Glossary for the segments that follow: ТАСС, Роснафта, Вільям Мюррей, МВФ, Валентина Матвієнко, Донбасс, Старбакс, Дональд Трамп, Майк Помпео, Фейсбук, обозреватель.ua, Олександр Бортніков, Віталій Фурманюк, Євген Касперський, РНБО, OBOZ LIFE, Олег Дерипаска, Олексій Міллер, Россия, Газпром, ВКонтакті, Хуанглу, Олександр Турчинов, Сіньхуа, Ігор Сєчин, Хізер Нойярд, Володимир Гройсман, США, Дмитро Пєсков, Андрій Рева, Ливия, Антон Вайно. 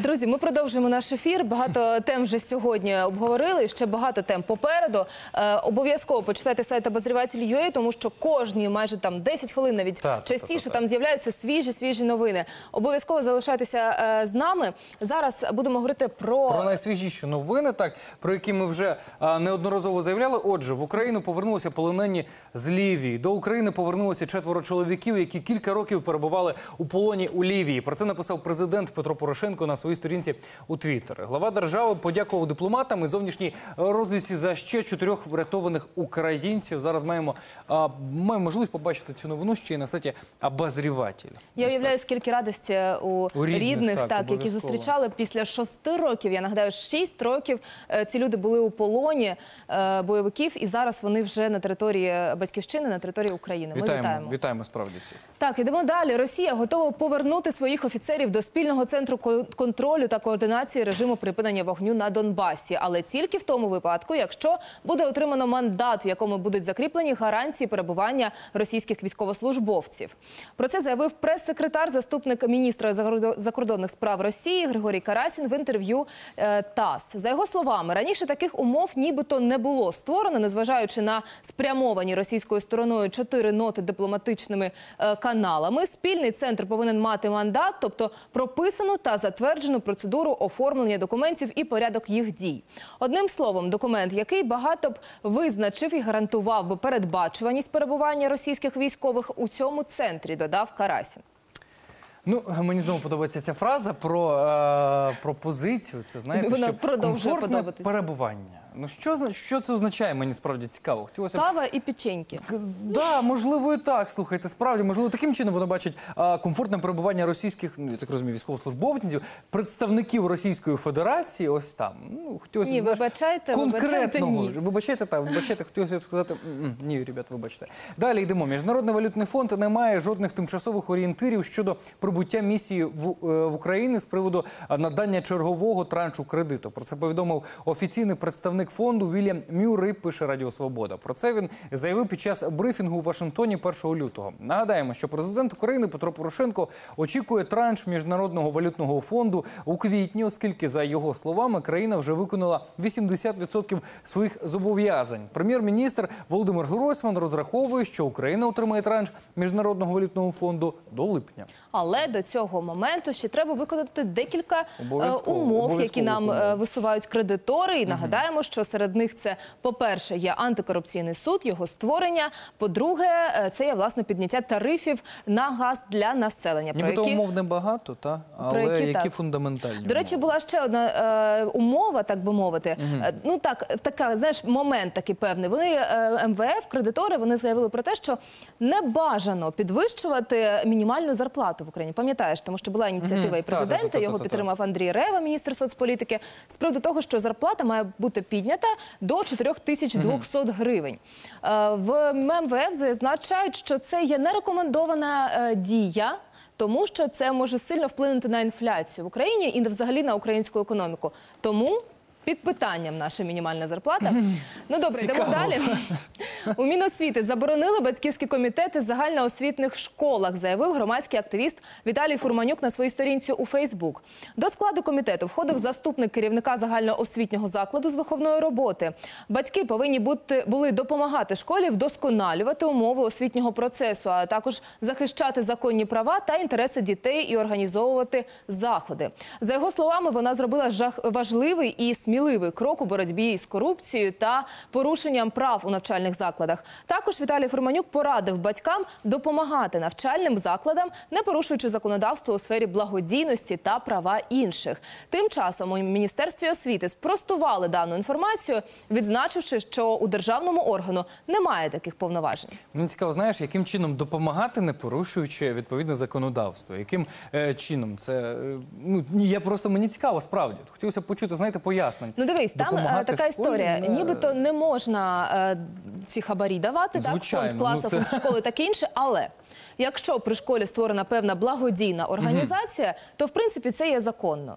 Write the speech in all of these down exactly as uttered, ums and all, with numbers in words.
Друзі, ми продовжуємо наш ефір. Багато тем вже сьогодні обговорили, ще багато тем попереду. Обов'язково почитайте сайт обозреватель крапка ю а, тому що кожні майже там десять хвилин, навіть так, частіше, так, там з'являються свіжі-свіжі новини. Обов'язково залишайтеся з нами. Зараз будемо говорити про... Про найсвіжіші новини, так, про які ми вже неодноразово заявляли. Отже, в Україну повернулися полонені з Лівії. До України повернулися четверо чоловіків, які кілька років перебували у полоні у Лівії. Про це написав президент Петро Порошенко на своїй сторінці у Твіттері. Глава держави подякував дипломатам і зовнішній розвідці за ще чотирьох врятованих українців. Зараз маємо, а, маємо можливість побачити цю новину ще й на сайті обозріватель. Я Ось уявляю, так. скільки радості у, у рідних, рідних так, так, які зустрічали після шести років. Я нагадаю, шість років ці люди були у полоні бойовиків, і зараз вони вже на території батьківщини, на території України. Ми вітаємо. Вітаємо, вітаємо справді всіх. Так, ідемо далі. Росія готова повернути своїх офіцерів до спільного центру контролю та координації режиму припинення вогню на Донбасі. Але тільки в тому випадку, якщо буде отримано мандат, в якому будуть закріплені гарантії перебування російських військовослужбовців. Про це заявив прес-секретар, заступник міністра закордонних справ Росії Григорій Карасін в інтерв'ю ТАСС. За його словами, раніше таких умов нібито не було створено, незважаючи на спрямовані російською стороною чотири ноти дипломатичними каналами. Спільний центр повинен мати мандат, тобто прописану та затверджену процедуру оформлення документів і порядок їх дій. Одним словом, документ, який багато б визначив і гарантував би передбачуваність перебування російських військових у цьому центрі, додав Карасін. Ну, мені знову подобається ця фраза про, е, про позицію, це, знаєте, Вона що комфортне перебування. Ну, що, що це означає, мені справді цікаво. Хотілося б... Кава і печеньки. Так, да, можливо, і так, слухайте, справді, можливо, таким чином вона бачить а, комфортне перебування російських, ну, я так розумію, військовослужбовців, представників Російської Федерації, ось там. Ну, хотілося б, ні, знаєш, вибачайте, конкретного. Вибачайте, ні. Вибачайте, так, вибачайте, хотілося б сказати, ні, ребят, вибачте. Далі йдемо. Міжнародний валютний фонд не має жодних тимчасових орієнтирів щодо прибуття місії в, в Україні з приводу надання чергового траншу кредиту. Про це повідомив офіційний представник фонду Вільям Мюррей, пише Радіо Свобода. Про це він заявив під час брифінгу у Вашингтоні першого лютого. Нагадаємо, що президент України Петро Порошенко очікує транш Міжнародного валютного фонду у квітні, оскільки, за його словами, країна вже виконала вісімдесят відсотків своїх зобов'язань. Прем'єр-міністр Володимир Гройсман розраховує, що Україна отримає транш Міжнародного валютного фонду до липня. Але до цього моменту ще треба виконати декілька обов'язково, умов, обов'язково які нам виконує. висувають кредитори. І нагадаємо, що серед них це, по-перше, є антикорупційний суд, його створення. По-друге, це є, власне, підняття тарифів на газ для населення. Нібито які... умов небагато, та? але які, які так. фундаментальні. До речі, умови. була ще одна е, умова, так би мовити. Угу. Ну так, така, знаєш, момент такий певний. Вони, е, МВФ, кредитори, вони заявили про те, що не бажано підвищувати мінімальну зарплату в Україні. Пам'ятаєш, тому що була ініціатива угу. і президента, та, та, та, його та, та, підтримав та, та. Андрій Рева, міністр соцполітики, з приводу того, що зарплата має бути підтримана піднята до чотирьох тисяч двохсот mm-hmm. гривень. В МВФ зазначають, що це є нерекомендована дія, тому що це може сильно вплинути на інфляцію в Україні і взагалі на українську економіку. Тому під питанням наша мінімальна зарплата. Ну добре, йдемо далі. У Міносвіти заборонили батьківські комітети в загальноосвітніх школах, заявив громадський активіст Віталій Фурманюк на своїй сторінці у Фейсбук. До складу комітету входив заступник керівника загальноосвітнього закладу з виховної роботи. Батьки повинні бути, були допомагати школі вдосконалювати умови освітнього процесу, а також захищати законні права та інтереси дітей і організовувати заходи. За його словами, вона зробила жах, важливий і сміливий Сміливий крок у боротьбі з корупцією та порушенням прав у навчальних закладах. Також Віталій Фурманюк порадив батькам допомагати навчальним закладам, не порушуючи законодавство у сфері благодійності та права інших. Тим часом у Міністерстві освіти спростували дану інформацію, відзначивши, що у державному органу немає таких повноважень. Мені цікаво, знаєш, яким чином допомагати, не порушуючи відповідне законодавство? Яким е, чином? Це, ну, я просто, мені цікаво, справді. Хотілося б почути, знаєте, пояснення. Ну дивись, там така історія, не... нібито не можна е, ці хабарі давати, Звичайно, так, фонд класу, ну, це... фонд школи, таке інше, але якщо при школі створена певна благодійна організація, mm-hmm. то в принципі це є законно.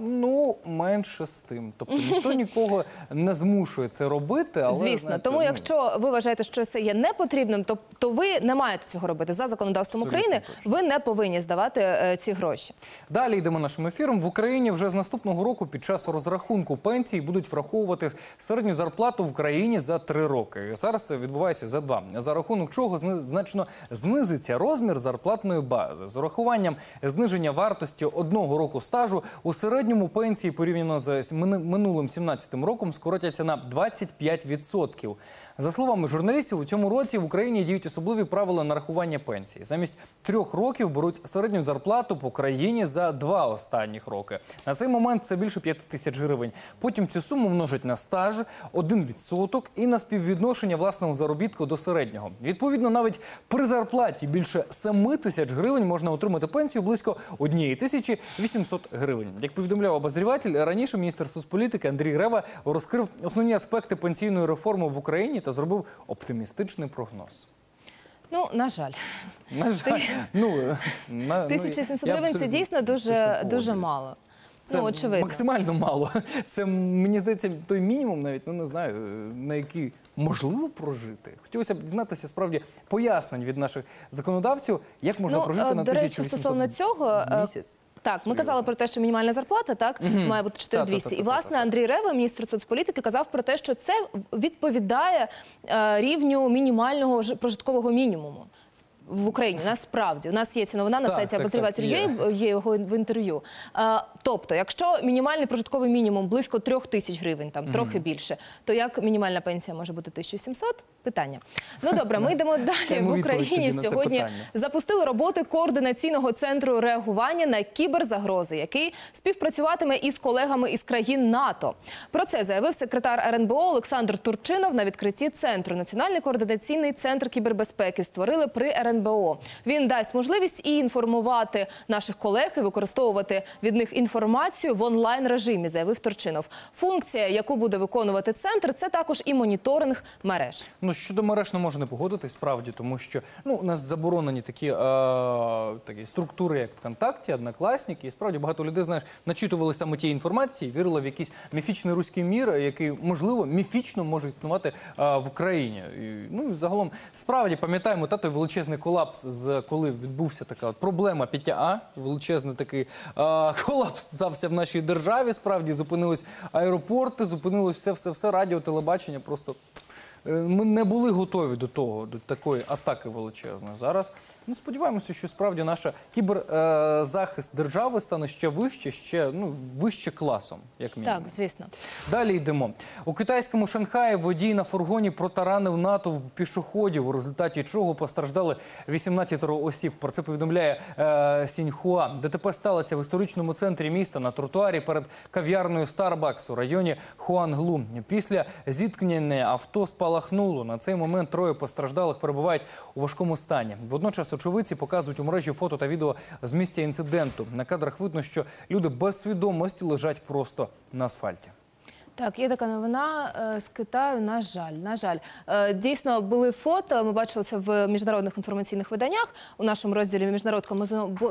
Ну, менше з тим. Тобто, ніхто нікого не змушує це робити. Але, звісно. Знаєте, тому, ну... якщо ви вважаєте, що це є непотрібним, то, то ви не маєте цього робити. За законодавством абсолютно України точно. Ви не повинні здавати е, ці гроші. Далі йдемо нашим ефіром. В Україні вже з наступного року під час розрахунку пенсій будуть враховувати середню зарплату в країні за три роки. Зараз це відбувається за два. За рахунок чого значно знизиться розмір зарплатної бази. З урахуванням зниження вартості одного року стажу у середньому пенсії порівняно з минулим сімнадцятим роком скоротяться на двадцять п'ять відсотків. За словами журналістів, у цьому році в Україні діють особливі правила нарахування пенсій. Замість трьох років беруть середню зарплату по країні за два останніх роки. На цей момент це більше п'яти тисяч гривень. Потім цю суму множать на стаж, один відсоток і на співвідношення власного заробітку до середнього. Відповідно, навіть при зарплаті більше семи тисяч гривень можна отримати пенсію близько однієї тисячі вісімсот гривень. Як повідомляв обозріватель, раніше міністр соцполітики Андрій Рева розкрив основні аспекти пенсійної реформи в Україні та зробив оптимістичний прогноз. Ну, на жаль. На жаль. Ну, на, тисяча сімсот гривень – це дійсно дуже, дуже мало. Це, ну, очевидно, максимально мало. Це, мені здається, той мінімум навіть, ну, не знаю, на який можливо прожити. Хотілося б дізнатися, справді, пояснень від наших законодавців, як можна, ну, прожити на тисячу вісімсот в місяць. Так, ми казали про те, що мінімальна зарплата, так, угу, має бути чотири двісті. І, власне, Андрій Рева, міністр соцполітики, казав про те, що це відповідає е, рівню мінімального прожиткового мінімуму в Україні. Насправді, у нас є ця новина на сайті обозреватель точка ю а, є його в інтерв'ю. А, тобто, якщо мінімальний прожитковий мінімум близько трьох тисяч гривень, там, mm-hmm, трохи більше, то як мінімальна пенсія може бути тисяча сімсот? Питання. Ну, добре, ми йдемо далі. В Україні сьогодні запустили роботи координаційного центру реагування на кіберзагрози, який співпрацюватиме із колегами із країн НАТО. Про це заявив секретар РНБО Олександр Турчинов на відкритті центру. Національний координаційний центр кібербезпеки створили при РНБО. Він дасть можливість і інформувати наших колег, і використовувати від них інформацію в онлайн-режимі, заявив Турчинов. Функція, яку буде виконувати центр, це також і моніторинг мереж. Ну, щодо мереж не можна не погодитись, справді, тому що, ну, у нас заборонені такі, е, такі структури, як ВКонтакті, Однокласники. І справді багато людей, знаєш, начитували саме ті інформації, вірили в якийсь міфічний руський мір, який, можливо, міфічно може існувати е, в Україні. І, ну, і загалом, справді, пам'ятаємо, та той величезний колапс, коли відбувся така от проблема п'ять А, величезний такий е, колапс стався в нашій державі, справді, зупинились аеропорти, зупинилось все-все-все, радіо, телебачення, просто е, ми не були готові до того, до такої атаки величезної. Зараз, ну, сподіваємося, що справді наша кіберзахист е, держави стане ще вище, ще, ну, вище класом, як мінімум. Так, звісно. Далі йдемо. У китайському Шанхаї водій на фургоні протаранив натовп пішоходів, у результаті чого постраждали вісімнадцять осіб. Про це повідомляє е, Сіньхуа. ДТП сталося в історичному центрі міста на тротуарі перед кав'ярною «Старбакс» у районі Хуанглу. Після зіткнення авто спалахнуло. На цей момент троє постраждалих перебувають у важкому стані. Водночас очевидці показують у мережі фото та відео з місця інциденту. На кадрах видно, що люди без свідомості лежать просто на асфальті. Так, є така новина з Китаю, на жаль, на жаль. Дійсно, були фото, ми бачили це в міжнародних інформаційних виданнях, у нашому розділі «Міжнародка» ми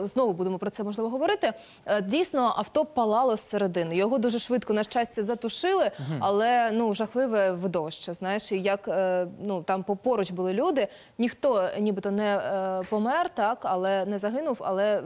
знову будемо про це, можливо, говорити. Дійсно, авто палало зсередини, його дуже швидко, на щастя, затушили, але, ну, жахливе видовище, знаєш, як, ну, там поруч були люди, ніхто нібито не помер, так, але не загинув, але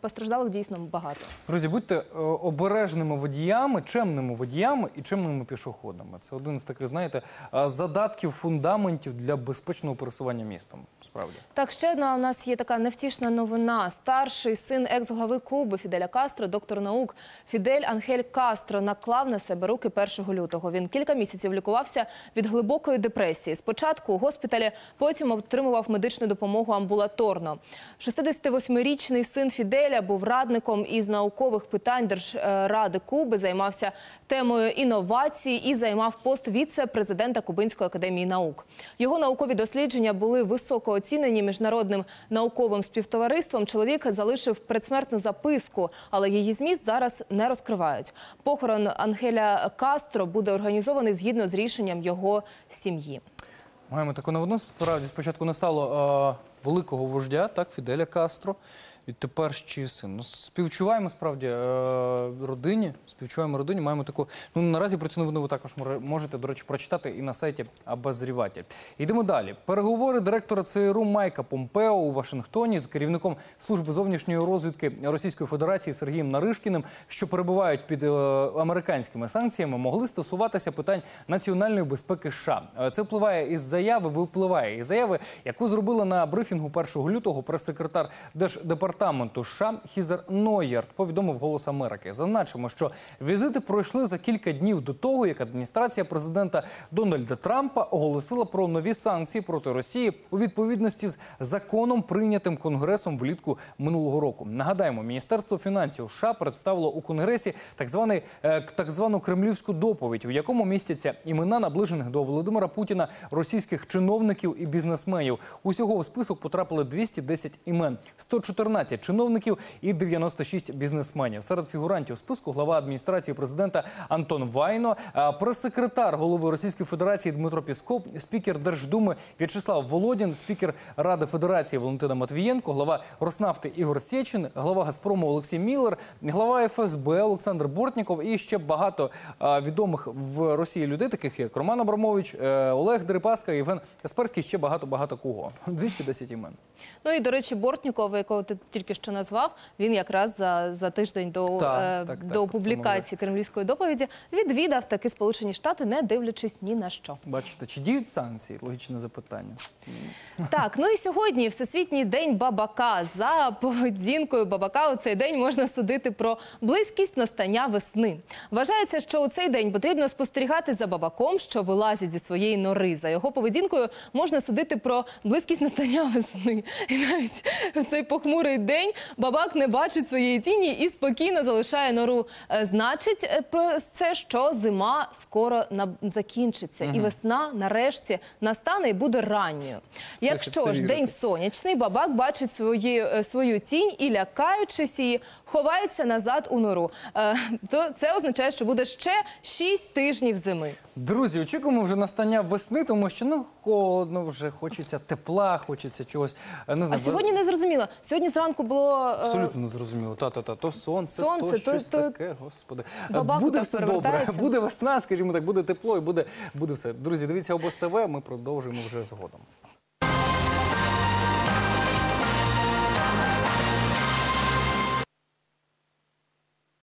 постраждалих дійсно багато. Друзі, будьте обережними водіями, чемними водіями і чемними пішоходами. Це один з таких, знаєте, задатків, фундаментів для безпечного пересування містом, справді. Так, ще одна у нас є така невтішна новина. Старший син екс-глави Куби Фіделя Кастро, доктор наук Фідель Ангель Кастро, наклав на себе руки першого лютого. Він кілька місяців лікувався від глибокої депресії. Спочатку у госпіталі, потім отримував медичну допомогу амбулаторно. шістдесятивосьмирічний син Фіделя був радником із наукових питань Держради Куби, займався темою інновацій, і займав пост віце-президента Кубинської академії наук. Його наукові дослідження були високо оцінені міжнародним науковим співтовариством. Чоловік залишив предсмертну записку, але її зміст зараз не розкривають. Похорон Ангеля Кастро буде організований згідно з рішенням його сім'ї. Маємо таку новину. Справді, спочатку не стало е, великого вождя, так, Фіделя Кастро. відтепер ще й син. Ну, співчуваємо, справді, родині, співчуваємо родині, маємо таку... Ну, наразі про цю новину ви також можете, до речі, прочитати і на сайті «Обозреватель». Йдемо далі. Переговори директора Це Ер У Майка Помпео у Вашингтоні з керівником Служби зовнішньої розвідки Російської Федерації Сергієм Наришкіним, що перебувають під американськими санкціями, могли стосуватися питань національної безпеки США. Це впливає із заяви, випливає із заяви, яку зробила на брифінгу першого лютого прес-секретар Держдепартаменту США Хізер Нойярд, повідомив «Голос Америки». Зазначимо, що візити пройшли за кілька днів до того, як адміністрація президента Дональда Трампа оголосила про нові санкції проти Росії у відповідності з законом, прийнятим Конгресом влітку минулого року. Нагадаємо, Міністерство фінансів США представило у Конгресі так званий, так звану кремлівську доповідь, у якому містяться імена наближених до Володимира Путіна російських чиновників і бізнесменів. Усього в список потрапили двісті десять імен, сто чотирнадцять чиновників і дев'яносто шість бізнесменів. Серед фігурантів списку глава адміністрації президента Антон Вайно, прес-секретар голови Російської Федерації Дмитро Пєсков, спікер Держдуми В'ячеслав Володін, спікер Ради Федерації Валентина Матвієнко, глава Роснафти Ігор Сєчин, глава Газпрому Олексій Міллер, глава Еф Ес Бе Олександр Бортніков і ще багато відомих в Росії людей, таких як Роман Абрамович, Олег Дерипаска, Євген Касперський, ще багато-багато кого. двісті десять імен. Ну і, до речі, Бортніков, якого ти тільки що назвав, він якраз за, за тиждень до, так, е, так, до так, публікації кремлівської доповіді відвідав таки Сполучені Штати, не дивлячись ні на що. Бачите, чи діють санкції? Логічне запитання. Так, ну і сьогодні Всесвітній день бабака. За поведінкою бабака у цей день можна судити про близькість настання весни. Вважається, що у цей день потрібно спостерігати за бабаком, що вилазить зі своєї нори. За його поведінкою можна судити про близькість настання весни. І навіть в цей похмурий день бабак не бачить своєї тіні і спокійно залишає нору. Значить про це, що зима скоро закінчиться. Угу. І весна нарешті настане і буде ранньою. Якщо ж день сонячний, бабак бачить свої, свою тінь і, лякаючись її, ховається назад у нору. Е, то це означає, що буде ще шість тижнів зими. Друзі, очікуємо вже настання весни, тому що, ну, холодно вже, хочеться тепла, хочеться чогось. Не знаю, а сьогодні не зрозуміло. Сьогодні зранку було... Абсолютно не зрозуміло. Та-та-та, то сонце, сонце то щось то, то... таке, господи. Бабаку буде все добре, буде весна, скажімо так, буде тепло і буде, буде все. Друзі, дивіться «Обоз Те Ве», ми продовжуємо вже згодом.